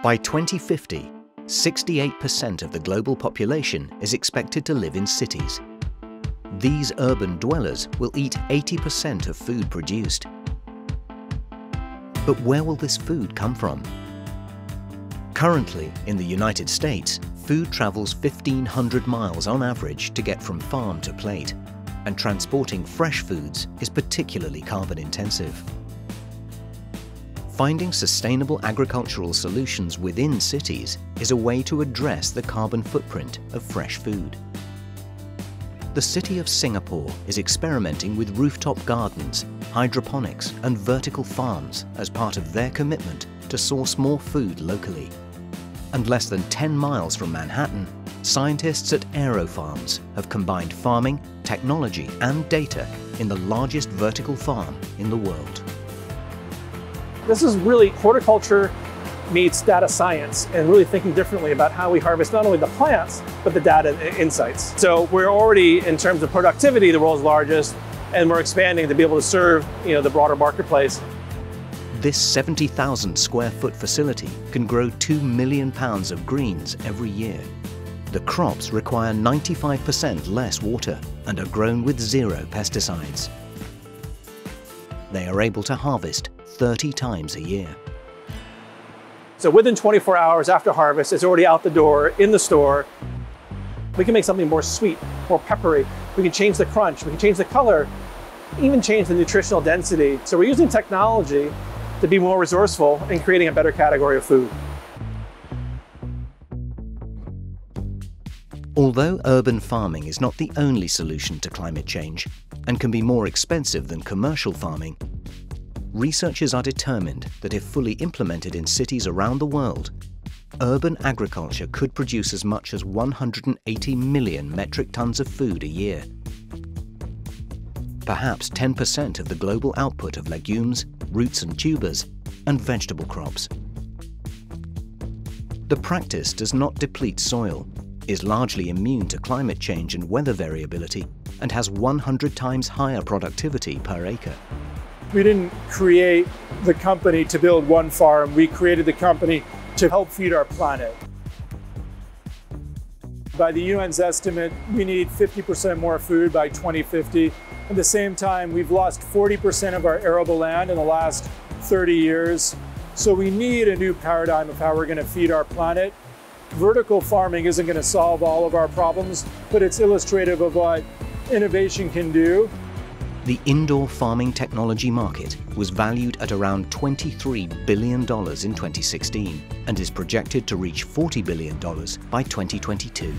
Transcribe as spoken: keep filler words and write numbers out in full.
By twenty fifty, sixty-eight percent of the global population is expected to live in cities. These urban dwellers will eat eighty percent of food produced. But where will this food come from? Currently, in the United States, food travels fifteen hundred miles on average to get from farm to plate, and transporting fresh foods is particularly carbon intensive. Finding sustainable agricultural solutions within cities is a way to address the carbon footprint of fresh food. The city of Singapore is experimenting with rooftop gardens, hydroponics and vertical farms as part of their commitment to source more food locally. And less than ten miles from Manhattan, scientists at AeroFarms have combined farming, technology and data in the largest vertical farm in the world. This is really horticulture meets data science and really thinking differently about how we harvest not only the plants, but the data and insights. So we're already, in terms of productivity, the world's largest, and we're expanding to be able to serve, you know, the broader marketplace. This seventy thousand square foot facility can grow two million pounds of greens every year. The crops require ninety-five percent less water and are grown with zero pesticides. They are able to harvest thirty times a year. So within twenty-four hours after harvest, it's already out the door, in the store. We can make something more sweet, more peppery. We can change the crunch, we can change the color, even change the nutritional density. So we're using technology to be more resourceful in creating a better category of food. Although urban farming is not the only solution to climate change and can be more expensive than commercial farming, researchers are determined that if fully implemented in cities around the world, urban agriculture could produce as much as one hundred eighty million metric tons of food a year. Perhaps ten percent of the global output of legumes, roots and tubers, and vegetable crops. The practice does not deplete soil, is largely immune to climate change and weather variability, and has one hundred times higher productivity per acre. We didn't create the company to build one farm, we created the company to help feed our planet. By the U N's estimate, we need fifty percent more food by twenty fifty. At the same time, we've lost forty percent of our arable land in the last thirty years. So we need a new paradigm of how we're going to feed our planet. Vertical farming isn't going to solve all of our problems, but it's illustrative of what innovation can do. The indoor farming technology market was valued at around twenty-three billion dollars in twenty sixteen and is projected to reach forty billion dollars by twenty twenty-two.